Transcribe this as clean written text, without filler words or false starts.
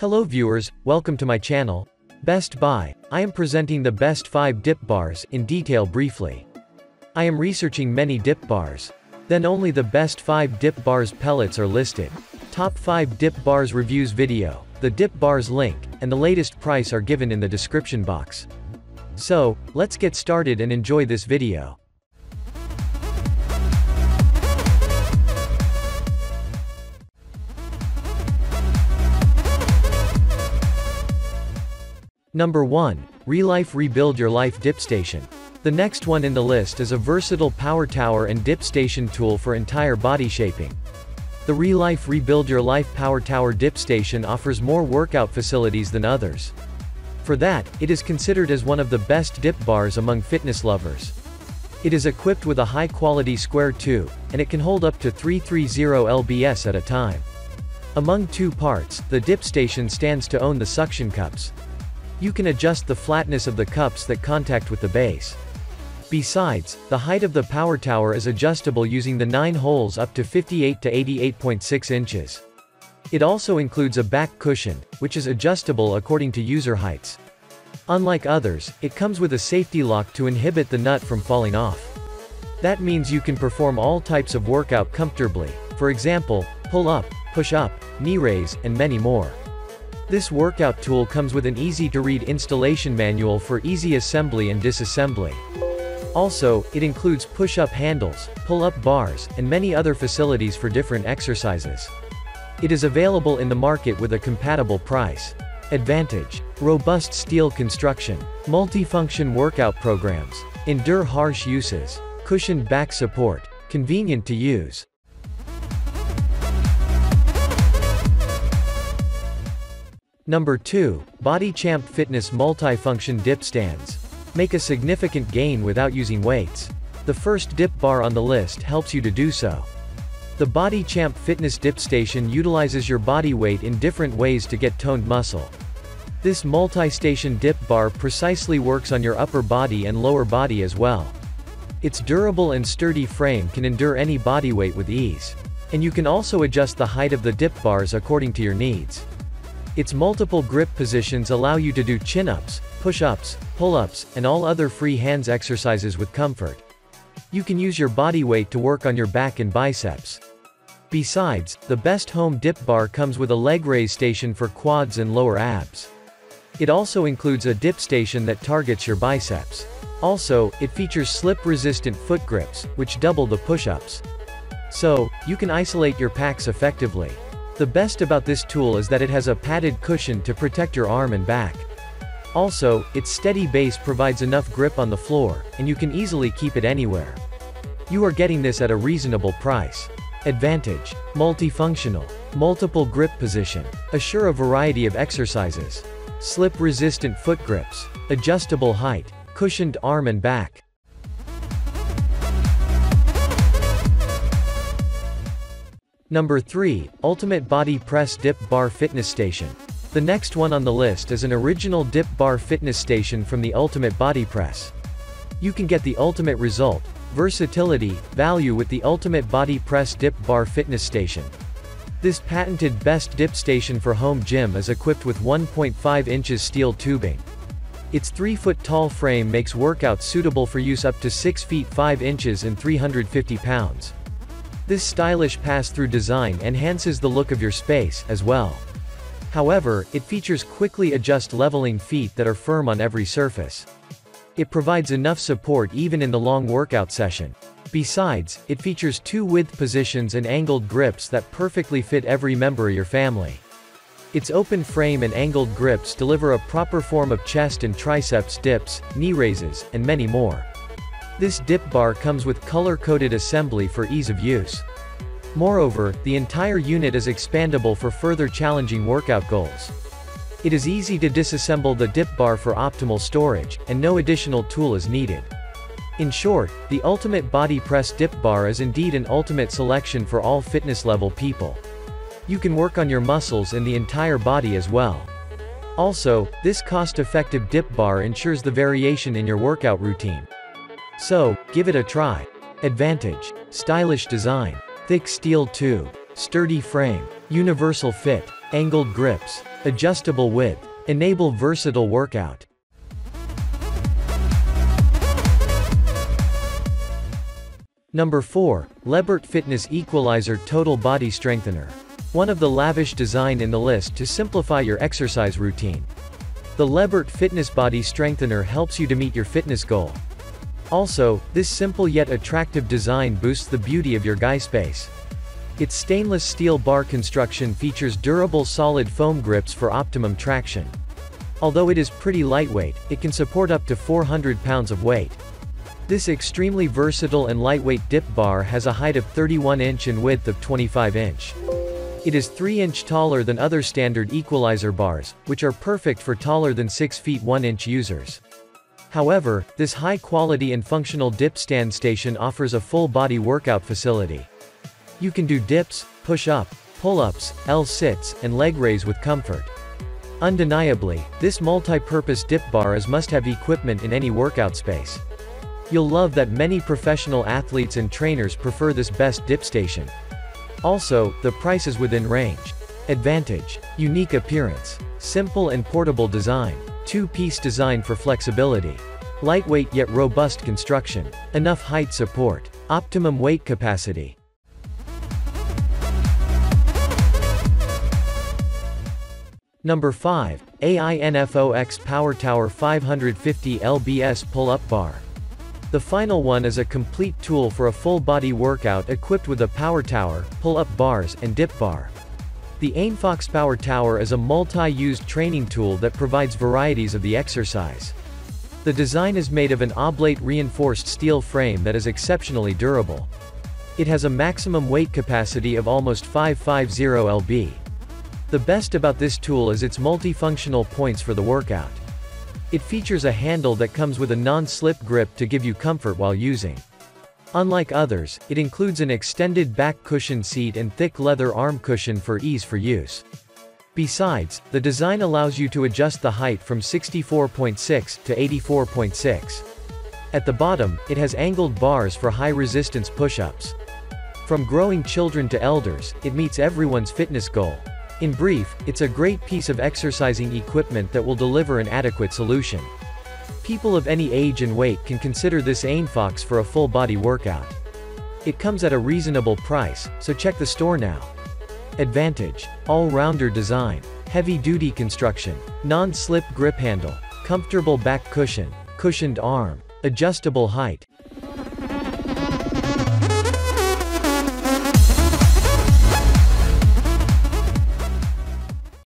Hello viewers, welcome to my channel, Best Buy. I am presenting the best 5 dip bars, in detail briefly. I am researching many dip bars. Then only the best 5 dip bars pellets are listed. Top 5 dip bars reviews video, the dip bars link, and the latest price are given in the description box. So, let's get started and enjoy this video. Number 1. Relife Rebuild Your Life Dip Station. The next one in the list is a versatile power tower and dip station tool for entire body shaping. The Relife Rebuild Your Life Power Tower Dip Station offers more workout facilities than others. For that, it is considered as one of the best dip bars among fitness lovers. It is equipped with a high-quality square tube, and it can hold up to 330 lbs at a time. Among two parts, the dip station stands to own the suction cups. You can adjust the flatness of the cups that contact with the base. Besides, the height of the power tower is adjustable using the 9 holes up to 58 to 88.6 inches. It also includes a back cushion, which is adjustable according to user heights. Unlike others, it comes with a safety lock to inhibit the nut from falling off. That means you can perform all types of workout comfortably, for example, pull-up, push-up, knee raise, and many more. This workout tool comes with an easy-to-read installation manual for easy assembly and disassembly. Also, it includes push-up handles, pull-up bars, and many other facilities for different exercises. It is available in the market with a compatible price. Advantage: robust steel construction, multifunction workout programs, endure harsh uses, cushioned back support, convenient to use. Number 2. Body Champ Fitness Multifunction Dip Stands. Make a significant gain without using weights. The first dip bar on the list helps you to do so. The Body Champ Fitness Dip Station utilizes your body weight in different ways to get toned muscle. This multi-station dip bar precisely works on your upper body and lower body as well. Its durable and sturdy frame can endure any body weight with ease. And you can also adjust the height of the dip bars according to your needs. Its multiple grip positions allow you to do chin-ups, push-ups, pull-ups, and all other free hands exercises with comfort. You can use your body weight to work on your back and biceps. Besides, the best home dip bar comes with a leg raise station for quads and lower abs. It also includes a dip station that targets your biceps. Also, it features slip-resistant foot grips, which double the push-ups. So, you can isolate your packs effectively. The best about this tool is that it has a padded cushion to protect your arm and back. Also, its steady base provides enough grip on the floor, and you can easily keep it anywhere. You are getting this at a reasonable price. Advantage: multifunctional, multiple grip position, assure a variety of exercises, slip-resistant foot grips, adjustable height, cushioned arm and back. Number 3. Ultimate Body Press Dip Bar Fitness Station. The next one on the list is an original dip bar fitness station from the Ultimate Body Press. You can get the ultimate result, versatility, value with the Ultimate Body Press Dip Bar Fitness Station. This patented best dip station for home gym is equipped with 1.5 inches steel tubing. Its 3-foot-tall frame makes workouts suitable for use up to 6 feet 5 inches and 350 pounds. This stylish pass-through design enhances the look of your space, as well. However, it features quickly adjust leveling feet that are firm on every surface. It provides enough support even in the long workout session. Besides, it features 2 width positions and angled grips that perfectly fit every member of your family. Its open frame and angled grips deliver a proper form of chest and triceps dips, knee raises, and many more. This dip bar comes with color-coded assembly for ease of use. Moreover, the entire unit is expandable for further challenging workout goals. It is easy to disassemble the dip bar for optimal storage, and no additional tool is needed. In short, the Ultimate Body Press Dip Bar is indeed an ultimate selection for all fitness-level people. You can work on your muscles and the entire body as well. Also, this cost-effective dip bar ensures the variation in your workout routine. So, give it a try. Advantage: stylish design, thick steel tube, sturdy frame, universal fit, angled grips, Adjustable width. Enable versatile workout. Number 4. Lebert Fitness Equalizer Total Body Strengthener. One of the lavish design in the list to simplify your exercise routine. The Lebert Fitness Body Strengthener helps you to meet your fitness goal. Also, this simple yet attractive design boosts the beauty of your guy space. Its stainless steel bar construction features durable solid foam grips for optimum traction. Although it is pretty lightweight, it can support up to 400 pounds of weight. This extremely versatile and lightweight dip bar has a height of 31 inch and width of 25 inch. It is 3 inch taller than other standard equalizer bars, which are perfect for taller than 6 feet 1 inch users. However, this high quality and functional dip stand station offers a full body workout facility. You can do dips, push-up, pull-ups, L-sits, and leg raise with comfort. Undeniably, this multi-purpose dip bar is must-have equipment in any workout space. You'll love that many professional athletes and trainers prefer this best dip station. Also, the price is within range. Advantage: unique appearance, simple and portable design, two-piece design for flexibility, lightweight yet robust construction, enough height support, optimum weight capacity. Number 5. AINFOX Power Tower 550 lbs Pull-Up Bar. The final one is a complete tool for a full-body workout equipped with a power tower, pull-up bars, and dip bar. The AINFOX Power Tower is a multi-used training tool that provides varieties of the exercise. The design is made of an oblate reinforced steel frame that is exceptionally durable. It has a maximum weight capacity of almost 550 lb. The best about this tool is its multifunctional points for the workout. It features a handle that comes with a non-slip grip to give you comfort while using. Unlike others, it includes an extended back cushion seat and thick leather arm cushion for ease for use. Besides, the design allows you to adjust the height from 64.6 to 84.6. At the bottom, it has angled bars for high-resistance push-ups. From growing children to elders, it meets everyone's fitness goal. In brief, it's a great piece of exercising equipment that will deliver an adequate solution. People of any age and weight can consider this AINFOX for a full-body workout. It comes at a reasonable price, so check the store now. Advantage: all-rounder design, heavy-duty construction, non-slip grip handle, comfortable back cushion, cushioned arm, adjustable height,